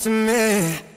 to me.